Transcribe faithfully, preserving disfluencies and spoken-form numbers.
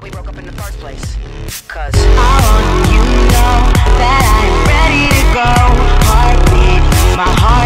why we broke up in the first place. Cause I want you to know that I am ready to go. Heartbeat, my heart.